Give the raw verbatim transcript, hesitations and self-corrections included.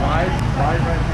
Wide, wide right.